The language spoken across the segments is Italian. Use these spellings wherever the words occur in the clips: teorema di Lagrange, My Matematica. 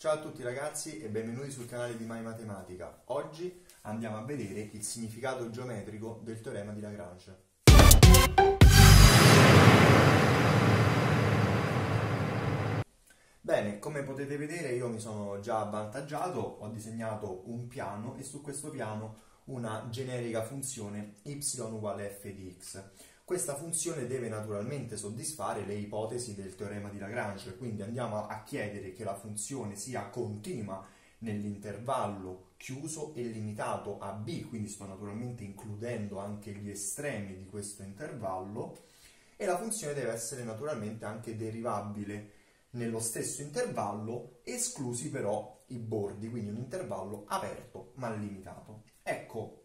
Ciao a tutti ragazzi e benvenuti sul canale di My Matematica. Oggi andiamo a vedere il significato geometrico del teorema di Lagrange. Bene, come potete vedere io mi sono già avvantaggiato, ho disegnato un piano e su questo piano una generica funzione y uguale f di x. Questa funzione deve naturalmente soddisfare le ipotesi del teorema di Lagrange, quindi andiamo a chiedere che la funzione sia continua nell'intervallo chiuso e limitato a b, quindi sto naturalmente includendo anche gli estremi di questo intervallo, e la funzione deve essere naturalmente anche derivabile nello stesso intervallo, esclusi però i bordi, quindi un intervallo aperto ma limitato. Ecco,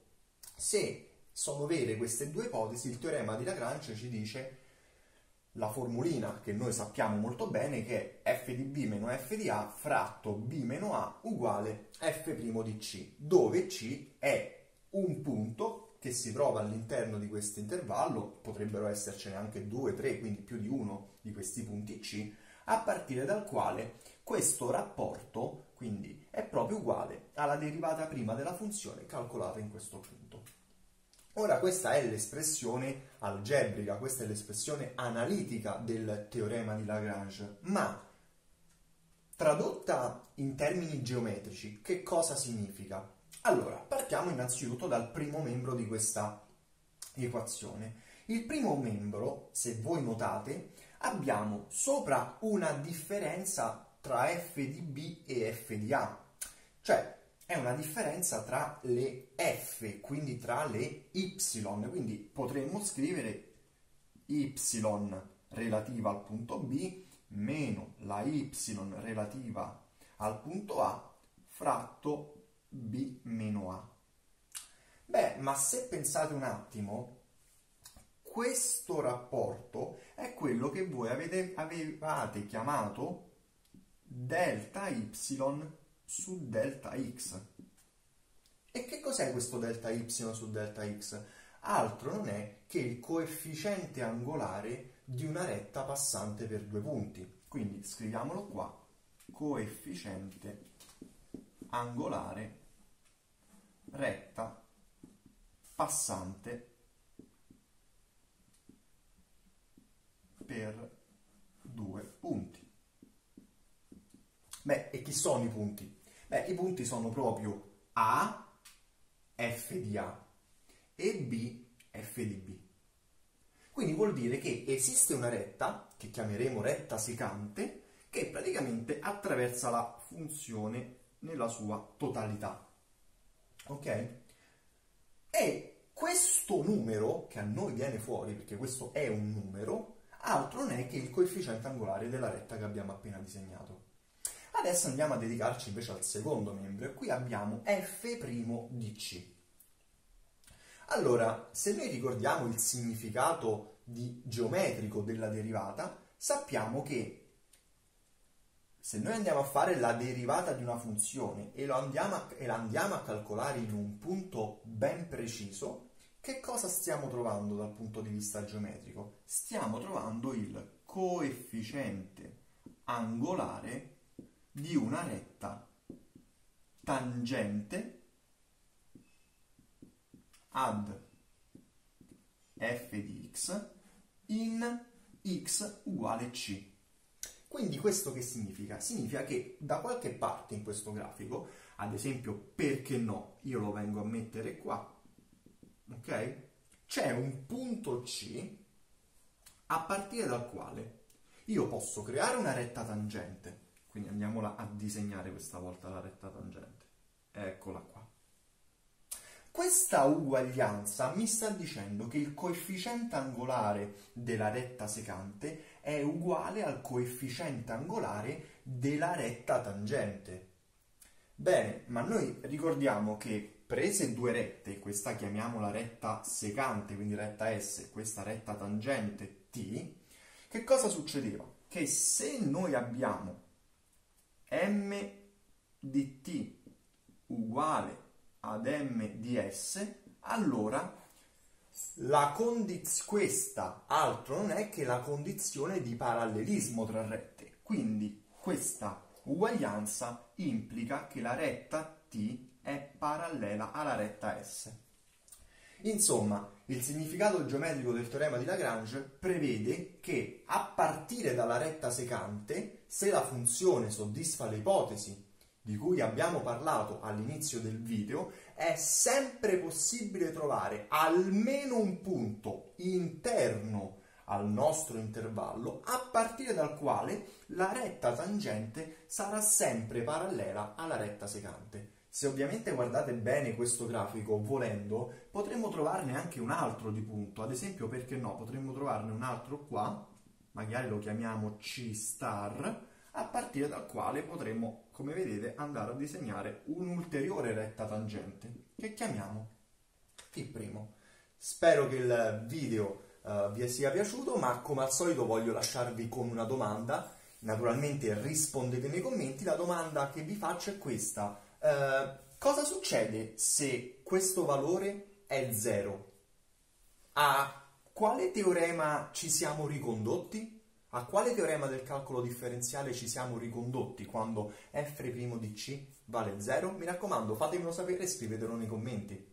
se sono vere queste due ipotesi, il teorema di Lagrange ci dice la formulina che noi sappiamo molto bene, che è f di b meno f di a fratto b meno a uguale f' di c, dove c è un punto che si trova all'interno di questo intervallo, potrebbero essercene anche 2, 3, quindi più di uno di questi punti c, a partire dal quale questo rapporto quindi è proprio uguale alla derivata prima della funzione calcolata in questo punto. Ora, questa è l'espressione algebrica, questa è l'espressione analitica del teorema di Lagrange, ma tradotta in termini geometrici, che cosa significa? Allora, partiamo innanzitutto dal primo membro di questa equazione. Il primo membro, se voi notate, abbiamo sopra una differenza tra f di b e f di a, cioè è una differenza tra le f, quindi tra le y, quindi potremmo scrivere y relativa al punto b meno la y relativa al punto a fratto b meno a. Beh, ma se pensate un attimo, questo rapporto è quello che voi avevate chiamato delta y su delta x. E che cos'è questo delta y su delta x? Altro non è che il coefficiente angolare di una retta passante per due punti. Quindi scriviamolo qua, coefficiente angolare retta passante per due punti. Beh, e chi sono i punti? Beh, i punti sono proprio A, F di A e B, F di B. Quindi vuol dire che esiste una retta, che chiameremo retta secante, che praticamente attraversa la funzione nella sua totalità. Ok? E questo numero, che a noi viene fuori, perché questo è un numero, altro non è che il coefficiente angolare della retta che abbiamo appena disegnato. Adesso andiamo a dedicarci invece al secondo membro e qui abbiamo f' di c. Allora, se noi ricordiamo il significato geometrico della derivata, sappiamo che se noi andiamo a fare la derivata di una funzione e la andiamo a calcolare in un punto ben preciso, che cosa stiamo trovando dal punto di vista geometrico? Stiamo trovando il coefficiente angolare di una retta tangente ad f di x in x uguale c. Quindi questo che significa? Significa che da qualche parte in questo grafico, ad esempio, perché no, io lo vengo a mettere qua, ok? C'è un punto c a partire dal quale io posso creare una retta tangente. Quindi andiamola a disegnare questa volta la retta tangente. Eccola qua. Questa uguaglianza mi sta dicendo che il coefficiente angolare della retta secante è uguale al coefficiente angolare della retta tangente. Bene, ma noi ricordiamo che prese due rette, questa chiamiamola retta secante, quindi retta S, questa retta tangente T, che cosa succedeva? Che se noi abbiamo m di t uguale ad m di s, allora questa altro non è che la condizione di parallelismo tra rette, quindi questa Uguaglianza implica che la retta T è parallela alla retta S. Insomma, il significato geometrico del teorema di Lagrange prevede che, a partire dalla retta secante, se la funzione soddisfa le ipotesi di cui abbiamo parlato all'inizio del video, è sempre possibile trovare almeno un punto interno al nostro intervallo a partire dal quale la retta tangente sarà sempre parallela alla retta secante. Se ovviamente guardate bene questo grafico, volendo, potremmo trovarne anche un altro di punto. Ad esempio, perché no, potremmo trovarne un altro qua, magari lo chiamiamo C', a partire dal quale potremmo, come vedete, andare a disegnare un'ulteriore retta tangente, che chiamiamo T'. Spero che il video vi sia piaciuto, ma come al solito voglio lasciarvi con una domanda. Naturalmente rispondete nei commenti. La domanda che vi faccio è questa. Cosa succede se questo valore è 0? A quale teorema ci siamo ricondotti? A quale teorema del calcolo differenziale ci siamo ricondotti quando f' di c vale 0? Mi raccomando, fatemelo sapere e scrivetelo nei commenti.